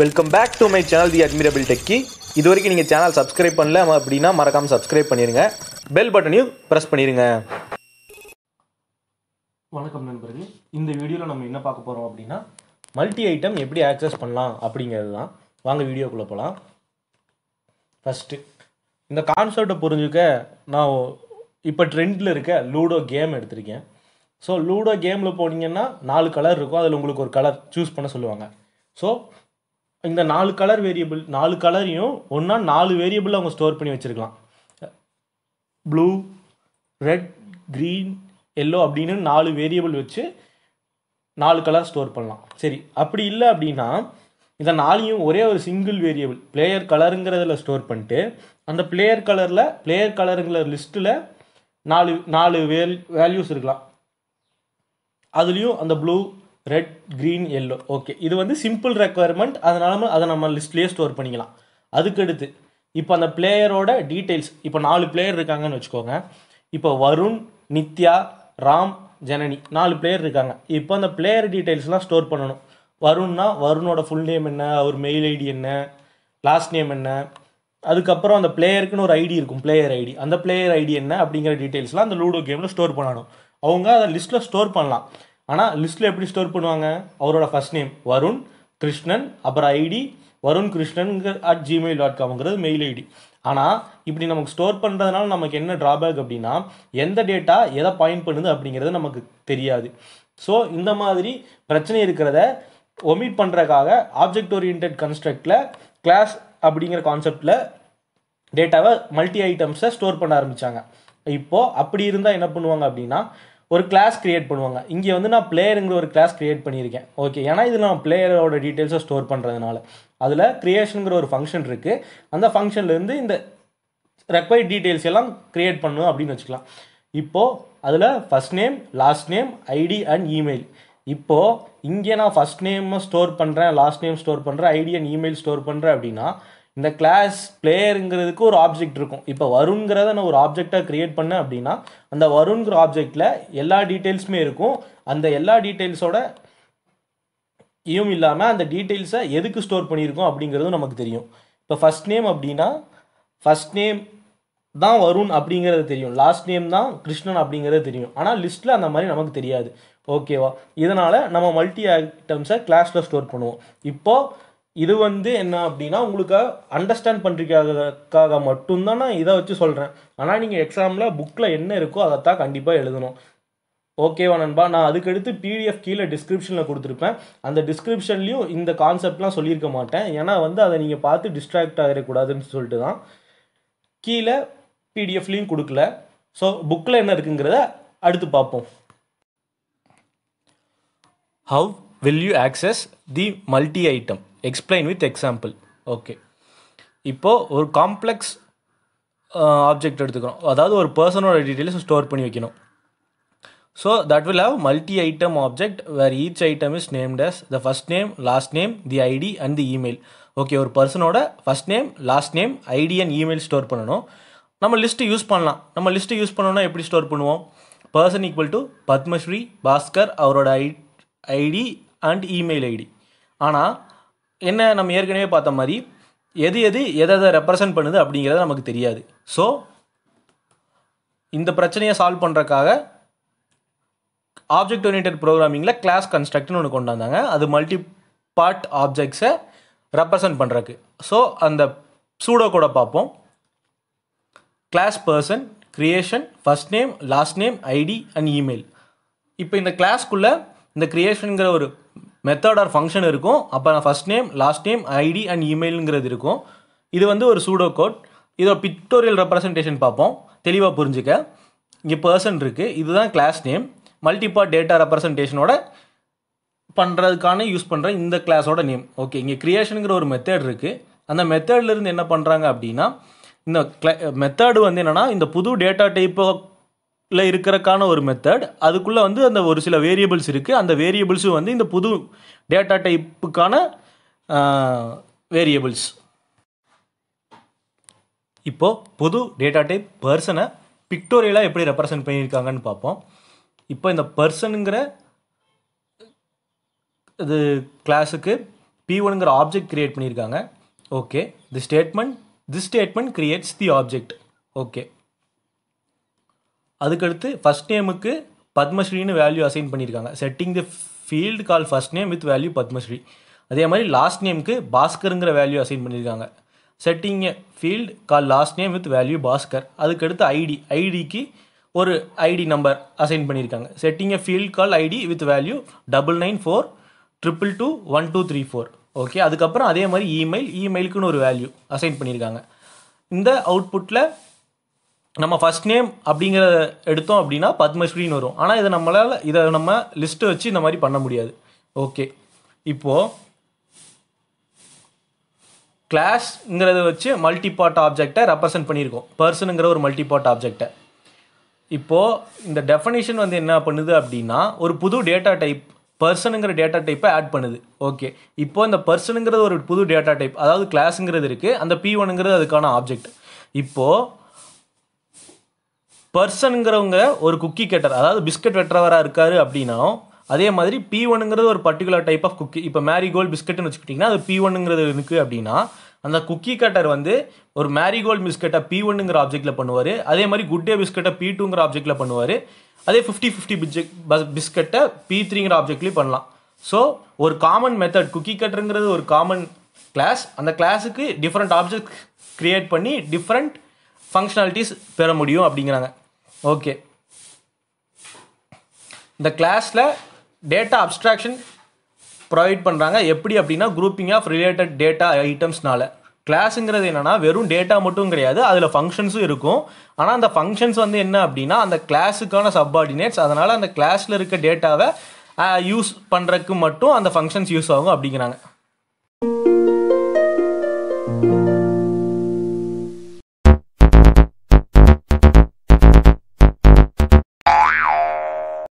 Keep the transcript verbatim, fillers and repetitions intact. Welcome back to my channel, The Admirable Techie. If you haven't subscribed to my channel, subscribe to the bell button. Press the bell button. In this video, we will talk about multi-item how to access the video. First, this concept is now trend Ludo Game. So, Ludo Game, you will choose four colors. So, in the four color variable, four color you four variable store blue, red, green, yellow abdina four variable vechi four color store pannalam. Seri, appadi illa abdina indha four-yum ore single variable player color ingradhula store pannite and player color la player color ingradhula list la four values irukkalam. Adhiliyum and blue, red, green, yellow. Okay, this is a simple requirement. That's why we store list. That's இப்போ அந்த பிளேயரோட details இப்போ நாலு player இருக்காங்கன்னு வெச்சுக்கோங்க. இப்போ வருண், நித்யா, ராம், ஜனனி நாலு player இருக்காங்க. இப்போ அந்த பிளேயர் டீடைல்ஸ்லாம் ஸ்டோர் பண்ணனும். வருண்னா வருணோட ফুল நேம் என்ன, அவர் மெயில் ஐடி என்ன, லாஸ்ட் நேம் என்ன, அதுக்கு அப்புறம் அந்த பிளேயருக்குன்னு ஒரு ஐடி இருக்கும், பிளேயர் ஐடி. அந்த பிளேயர் ஐடி என்ன அப்படிங்கற டீடைல்ஸ்லாம் அந்த லூடோ கேம்ல ஸ்டோர் பண்ணனும். அவங்க அத லிஸ்ட்ல ஸ்டோர் பண்ணலாம். ஆனா லிஸ்ட்ல எப்படி ஸ்டோர் பண்ணுவாங்க? அவரோட ஃபர்ஸ்ட் நேம் வருண் கிருஷ்ணன், அப்புறம் ID Varun Krishnan at gmail dot com mail I D. Ana, if we store pandana namak enna drawback abdina, yenda data, yeda point pandana abdinger namak teriadi. So in the madri, prachani rikrada, omit pandrakaga, object oriented construct la, class abdinger concept la, data multi items store pandarmichanga. Ipo, apdi in the enapunwanga abdina, or class create panwanga. Ingi on the player and or class create panirigan. Okay, yana is a player or details of store pandrana. That's creation ஒரு function இருக்கு அந்த functionல இருந்து இந்த required details எல்லாம் create பண்ணனும் அப்படினு வெச்சுக்கலாம். இப்போ அதுல first name, last name, I D and email. இப்போ இங்க நான் first name ஸ்டோர் பண்றேன், last name ஸ்டோர் பண்றேன், I D and email store பண்றேன் அப்படினா இந்த class playerங்கிறதுக்கு ஒரு ஆப்ஜெக்ட் இருக்கும். இப்போ வருண்ங்கறத நான் ஒரு ஆப்ஜெக்ட்டா create பண்ண அப்படினா அந்த வருண்ங்கற ஆப்ஜெக்ட்ல எல்லா டீடைல்ஸ்மே இருக்கும். அந்த எல்லா டீடைல்ஸோட ஈயும் இல்லாம அந்த டீடைல்ஸ் எதுக்கு ஸ்டோர் பண்ணியிருக்கோம் அப்படிங்கிறது நமக்கு தெரியும். இப்போ ஃபர்ஸ்ட் நேம் அப்படினா ஃபர்ஸ்ட் நேம் தான் வருண் அப்படிங்கிறது தெரியும். லாஸ்ட் நேம் தான் கிருஷ்ணன் அப்படிங்கிறது தெரியும். ஆனா லிஸ்ட்ல அந்த மாதிரி நமக்கு தெரியாது. ஓகேவா? இதனால நம்ம மல்டி ஐட்டம்ஸ கிளாஸ்ல ஸ்டோர் பண்ணுவோம். இப்போ இது வந்து என்ன அப்படினா உங்களுக்கு அண்டர்ஸ்டாண்ட் பண்றதுக்காக மட்டும் தான் நான் இத வச்சு சொல்றேன். ஆனா நீங்க எக்ஸாம்ல bookல என்ன இருக்கோ அத தான் கண்டிப்பா எழுதணும். Okay, நண்பா நான் அதுக்கு அடுத்து P D F கீழ டிஸ்கிரிப்ஷன்ல கொடுத்திருப்பேன். அந்த டிஸ்கிரிப்ஷன்லயும் இந்த கான்செப்ட்லாம் சொல்லிருக்க மாட்டேன். ஏனா வந்து அத நீங்க பார்த்து டிஸ்ட்ராக்ட் ஆகற கூடாதுன்னு சொல்லிட்டு தான் கீழ P D F லிங்க் கொடுக்கல. சோ bookல என்ன இருக்குங்கறத அடுத்து பாப்போம். How will you access the multi item? Explain with example. Okay. இப்போ ஒரு காம்ப்ளெக்ஸ் ஆப்ஜெக்ட் எடுத்துக்கறோம். அதாவது ஒரு பர்சனோட டீடைல்ஸ் ஸ்டோர் பண்ணி வைக்கணும். So that will have multi-item object where each item is named as the first name, last name, the I D and the email. Okay, ஒரு personோட first name, last name, I D and email store பண்ணனும். நம்ம list use பண்ணலாம். நம்ம list use பண்ணனும்னா எப்படி store பண்ணுவோம்? Person equal to Padmashri Bhaskar அவரோட I D and email I D. ஆனா என்ன நம்ம ஏற்கனவே பார்த்த மாதிரி எது எது எதை ரெப்ரசன்ட் பண்ணுது அப்படிங்கறது நமக்கு தெரியாது. So இந்த பிரச்சனையை சால்வ் பண்றதுக்காக object oriented programming la class construct nu onu kondaanga adu multi part objects ah represent pandrakku. So and the pseudo code paapom. Class person creation first name last name I D and email. Ipo inda class kulla inda creation ngra oru method or function irukum. Appa first name last name I D and email ngiradhu irukum. Idu vandu oru pseudo code. Idu pictorial representation paapom theliva purinjika. Inge person irukku, idu dhaan class name. Multi-part data representation oda பண்றதுக்கான use பண்ற இந்த கிளாஸோட name. Okay, இங்க கிரியேஷன்ங்கற ஒரு method இருக்கு. அந்த மெத்தட்ல இருந்து என்ன பண்றாங்க அப்படினா இந்த மெத்தட் வந்து என்னன்னா இந்த புது டேட்டா டைப்ல இருக்கறக்கான ஒரு மெத்தட். அதுக்குள்ள வந்து அந்த ஒரு சில வேரியபிள்ஸ் இருக்கு. அந்த வேரியபிள்ஸ் வந்து இந்த புது டேட்டா டைப்புக்கான வேரியபிள்ஸ். இப்போ புது டேட்டா டைப் பர்சனை பிக்டோரியலா எப்படி ரெப்ரசன்ட் பண்ணிருக்காங்கன்னு பாப்போம். இப்போ இந்த பர்சன்ங்கற இது கிளாஸ்க்கு P one object create pannirukanga. Okay, the statement, this statement creates the object. Okay. Adukaduthu first name ku Padmashri nu value assign pannirukanga. Setting the field called first name with value Padmashri. Adhe mari last name ku Bhaskar ngra value assign pannirukanga. Setting a field called last name with value Bhaskar. Adukaduthu I D, I D ki or I D number assign pannirukanga. Setting a field called I D with value nine nine four two two two one two three four. Okay, adukapra adhe mari email email ku or value assign pannirukanga. Inda output la நம்ம first name அப்படிங்கற எடுத்தோம் அப்படினா பத்மஸ்ரீ னு வரும். ஆனா இத நம்மால இத நம்ம லிஸ்ட் வச்சு இந்த மாதிரி பண்ண முடியாது. ஓகே. இப்போ கிளாஸ்ங்கறத வச்சு மல்டி பார்ட் ஆப்ஜெக்ட்ட ரெப்ரசன்ட் பண்ணிருக்கோம். पर्सनங்கற ஒரு மல்டி பார்ட் ஆப்ஜெக்ட்ட. இப்போ இந்த டெஃபினிஷன் வந்து என்ன பண்ணுது அப்படினா ஒரு புது டேட்டா டைப் पर्सनங்கற டேட்டா டைப்பை ஆட் பண்ணுது. ஓகே. இப்போ இந்த पर्सनங்கறது ஒரு புது டேட்டா டைப். அதாவது கிளாஸ்ங்கறது இருக்கு. அந்த P one ங்கறது அதுக்கான ஆப்ஜெக்ட். இப்போ பர்சன்ங்கறவங்க ஒரு குக்கி கட்டர் அதாவது பிஸ்கட் வெட்டறவரா இருக்காரு அப்படினா அதே மாதிரி P one ங்கறது ஒரு பர்టిక్యులர் டைப் ஆஃப் குக்கி இப்போ மேரிகோல்ட் பிஸ்கட்னு வெச்சிட்டீங்கன்னா அது P one ங்கறது இருக்கு அப்படினா அந்த குக்கி கட்டர் வந்து ஒரு மேரிகோல்ட் பிஸ்கட்ட P one ங்கற ஆப்ஜெக்ட்ல பண்ணுவாரு அதே மாதிரி குட் டே பிஸ்கட்ட P two ங்கற ஆப்ஜெக்ட்ல பண்ணுவாரு அதே fifty fifty பிஸ்கட்ட P three ங்கற ஆப்ஜெக்ட்லயே பண்ணலாம் சோ ஒரு காமன் மெத்தட் குக்கி கட்டர்ங்கறது ஒரு காமன் கிளாஸ் அந்த கிளாஸ்க்கு டிஃபரண்ட் ஆப்ஜெக்ட் கிரியேட் பண்ணி டிஃபரண்ட் ஃபங்க்ஷனாலிட்டிஸ் பெற முடியும் அப்படிங்கறாங்க Okay. இந்த கிளாஸ்ல டேட்டா அப்ஸ்ட்ராக்ஷன் ப்ரொவைட் பண்றாங்க எப்படி அப்படினா grouping of related data items னால கிளாஸ்ங்கறது என்னன்னா வெறும் டேட்டா மட்டும் கிடையாது அதுல ஃபங்க்ஷன்ஸும் இருக்கும் ஆனா அந்த ஃபங்க்ஷன்ஸ் வந்து என்ன அப்படினா அந்த கிளாஸ்க்கான சப்பார்டினேட்ஸ் அதனால அந்த கிளாஸ்ல இருக்க டேட்டாவை யூஸ் பண்றதுக்கு மட்டும் அந்த ஃபங்க்ஷன்ஸ் யூஸ் ஆகும் அப்படிங்கறாங்க